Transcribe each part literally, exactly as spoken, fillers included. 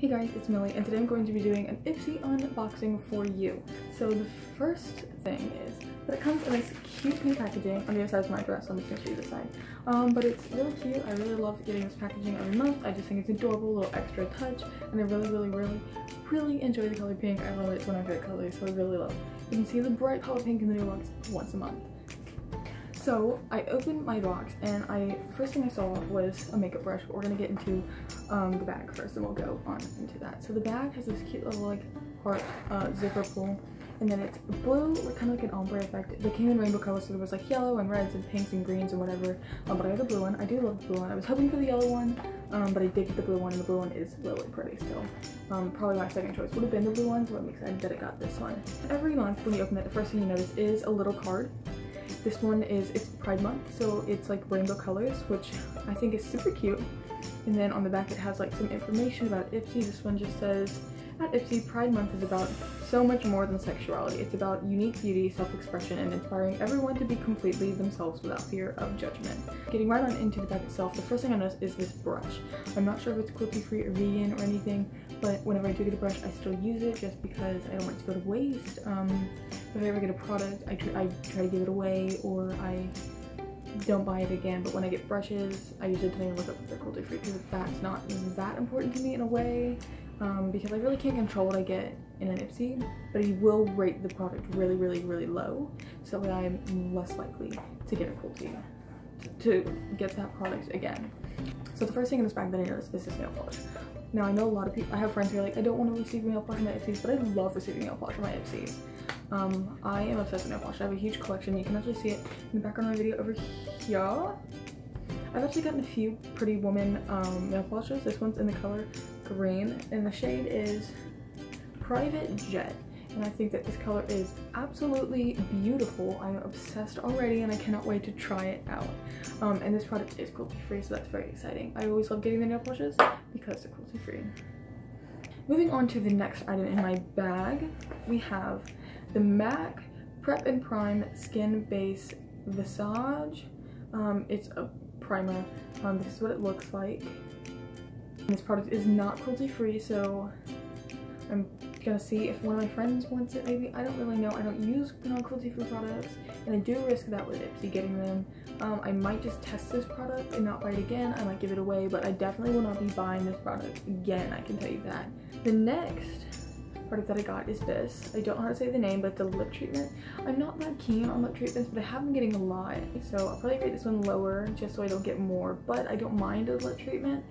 Hey guys, it's Millie, and today I'm going to be doing an Ipsy unboxing for you. So the first thing is that it comes in this cute pink packaging. On the other side is my dress, so I'm just going to show you this side. Um, but it's really cute. I really love getting this packaging every month. I just think it's adorable, little extra touch, and I really, really, really, really enjoy the color pink. I love it. It's one of my favorite colors, so I really love it. You can see the bright color pink in the new box once a month. So I opened my box and I first thing I saw was a makeup brush, but we're gonna get into um, the bag first and we'll go on into that. So the bag has this cute little like heart uh, zipper pull, and then it's blue, like, kind of like an ombre effect. They came in rainbow colors, so there was like yellow and reds and pinks and greens and whatever, um, but I got the blue one. I do love the blue one. I was hoping for the yellow one, um, but I did get the blue one, and the blue one is really pretty still. Um, probably my second choice would have been the blue one, so I'm excited that I got this one. Every month when you open it, the first thing you notice is a little card. This one is, it's Pride Month, so it's like rainbow colors, which I think is super cute. And then on the back it has like some information about Ipsy. This one just says, at Ipsy, Pride Month is about so much more than sexuality. It's about unique beauty, self-expression, and inspiring everyone to be completely themselves without fear of judgment. Getting right on into the bag itself, the first thing I noticed is this brush. I'm not sure if it's cruelty-free or vegan or anything, but whenever I do get a brush, I still use it just because I don't want it to go to waste. Um, if I ever get a product, I, tr I try to give it away, or I don't buy it again. But when I get brushes, I usually don't even look up if they're cruelty-free, because that's not that important to me in a way. Um, because I really can't control what I get in an Ipsy, but I will rate the product really, really, really low, so that I'm less likely to get a cruelty, to get that product again. So the first thing in this bag that I noticed is this nail polish. Now I know a lot of people, I have friends who are like, I don't want to receive nail polish from my Ipsys, but I love receiving nail polish from my Ipsys. Um, I am obsessed with nail polish. I have a huge collection. You can actually see it in the background of my video over here. I've actually gotten a few Pretty Woman um, nail polishes. This one's in the color green, and the shade is Private Jet. And I think that this color is absolutely beautiful. I'm obsessed already, and I cannot wait to try it out. Um, and this product is cruelty-free, so that's very exciting. I always love getting the nail polishes because they're cruelty-free. Moving on to the next item in my bag, we have the MAC Prep and Prime Skin Base Visage. Um, it's a primer. Um, this is what it looks like. This product is not cruelty free, so I'm gonna see if one of my friends wants it maybe. I don't really know. I don't use non-cruelty free products, and I do risk that with Ipsy getting them. Um, I might just test this product and not buy it again. I might give it away, but I definitely will not be buying this product again, I can tell you that. The next product that I got is this. I don't know how to say the name, but the lip treatment. I'm not that keen on lip treatments, but I have been getting a lot, so I'll probably rate this one lower just so I don't get more, but I don't mind a lip treatment.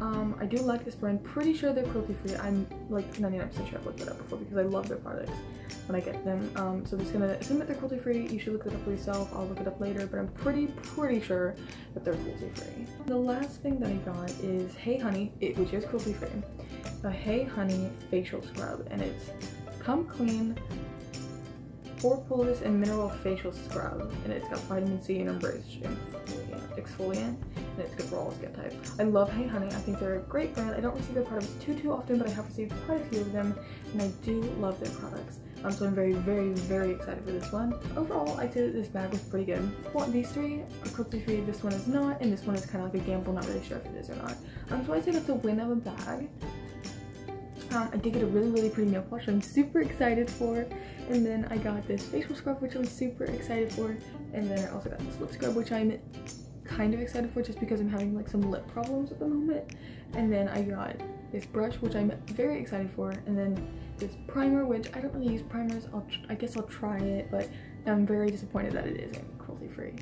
Um, I do like this brand. Pretty sure they're cruelty free. I'm like ninety-nine percent sure I've looked it up before because I love their products when I get them. Um, so I'm just gonna assume that they're cruelty free. You should look it up for yourself. I'll look it up later, but I'm pretty, pretty sure that they're cruelty free. The last thing that I got is Hey Honey, it, which is cruelty free. The Hey Honey Facial Scrub, and it's Come Clean Pore Poreless and Mineral Facial Scrub, and it's got vitamin C and embracing exfoliant, and it's good for all skin types. I love Hey Honey. I think they're a great brand. I don't receive their products too too often, but I have received quite a few of them, and I do love their products. Um, so I'm very, very, very excited for this one. Overall, I'd say that this bag was pretty good. Well, these three are cruelty free, this one is not, and this one is kind of like a gamble, not really sure if it is or not. Um, so I'd say that's a win of a bag. Um, I did get a really, really pretty nail polish I'm super excited for, and then I got this facial scrub, which I'm super excited for, and then I also got this lip scrub, which I'm kind of excited for just because I'm having like some lip problems at the moment, and then I got this brush, which I'm very excited for, and then this primer, which I don't really use primers. I'll tr I guess I'll try it, but I'm very disappointed that it isn't cruelty free.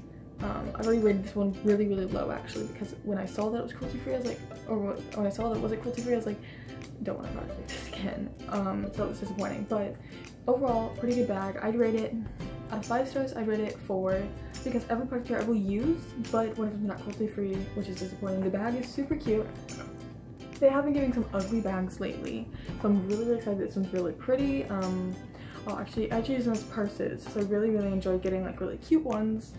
Um, I've already rated this one really, really low actually, because when I saw that it was cruelty free, I was like, or when I saw that it wasn't cruelty free, I was like, don't want to buy this again. Um, so it was disappointing, but overall, pretty good bag. I'd rate it out of five stars. I'd rate it four because every product here I will use, but one of them is not cruelty free, which is disappointing. The bag is super cute. They have been giving some ugly bags lately, so I'm really, really excited. This one's really pretty. Um, I'll actually, I actually use them as purses, so I really, really enjoy getting like really cute ones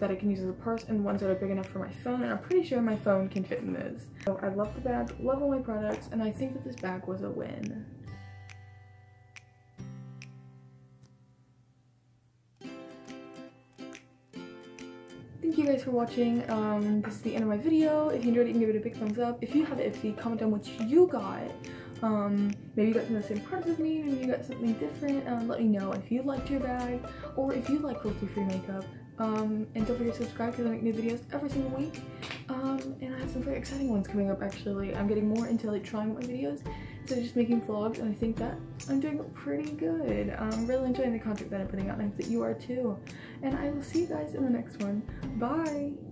that I can use as a purse, and ones that are big enough for my phone, and I'm pretty sure my phone can fit in those. So I love the bag, love all my products, and I think that this bag was a win. Thank you guys for watching. Um, this is the end of my video. If you enjoyed it, you can give it a big thumbs up. If you have Ipsy, comment down what you got. Um, maybe you got to the same parts as me, maybe you got something different. Um, let me know if you liked your bag or if you like cruelty free makeup. Um, and don't forget to subscribe because I make new videos every single week. Um, and I have some very exciting ones coming up actually. I'm getting more into like trying my videos instead of just making vlogs, and I think that I'm doing pretty good. I'm really enjoying the content that I'm putting out, and I hope that you are too. And I will see you guys in the next one. Bye!